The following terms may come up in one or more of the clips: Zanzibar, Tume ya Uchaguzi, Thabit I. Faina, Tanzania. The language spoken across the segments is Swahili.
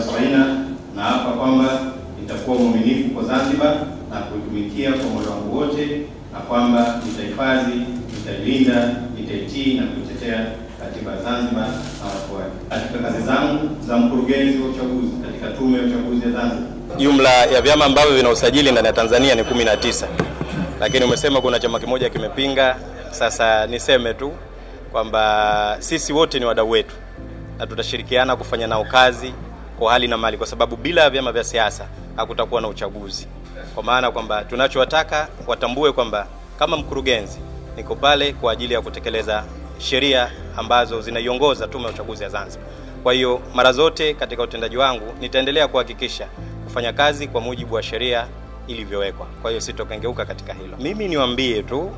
Thabit Faina na hapa kwamba nitakuwa mwaminifu kwa Zanzibar na kuitumikia kwa moyo wangu wote, na kwamba nitahifadhi, nitalinda, nitaitii na kutetea katiba ya Zanzibar na watu wake. Katika kazi zangu za mkurugenzi wa uchaguzi katika Tume ya Uchaguzi ya Zanzibar, jumla ya vyama ambavyo vina usajili ndani ya Tanzania ni 19. Lakini umesema kuna chama kimoja kimepinga. Sasa niseme tu kwamba sisi wote ni wadau wetu na tutashirikiana kufanya nao kazi kwa hali na mali, kwa sababu bila vyama vya siasa hakutakuwa na uchaguzi. Kwa maana kwamba tunachowataka watambue kwamba kama mkurugenzi niko pale kwa ajili ya kutekeleza sheria ambazo zinaiongoza Tume ya Uchaguzi ya Zanzibar. Kwa hiyo mara zote katika utendaji wangu nitaendelea kuhakikisha kufanya kazi kwa mujibu wa sheria ilivyowekwa. Kwa hiyo sitokengeuka katika hilo. Mimi niwaambie tu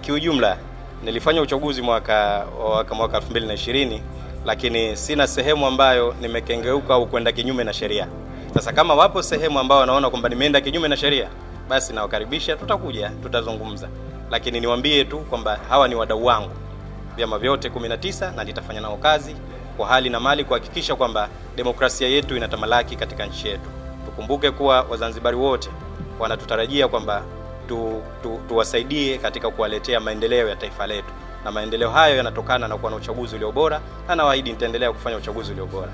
kiujumla, nilifanya uchaguzi mwaka 2020, lakini sina sehemu ambayo nimekengeuka au kwenda kinyume na sheria. Sasa kama wapo sehemu ambao wanaona kwamba nimeenda kinyume na sheria, basi nawakaribisha, tutakuja, tutazungumza. Lakini niwaambie tu kwamba hawa ni wadau wangu, vyama vyote 19, na nitafanya nao kazi kwa hali na mali kuhakikisha kwamba demokrasia yetu inatamalaki katika nchi yetu. Tukumbuke kuwa Wazanzibari wote wanatutarajia kwamba tuwasaidie katika kuwaletea maendeleo ya taifa letu, na maendeleo hayo yanatokana na kuwa na uchaguzi ulio bora, na nawaahidi nitaendelea kufanya uchaguzi ulio bora.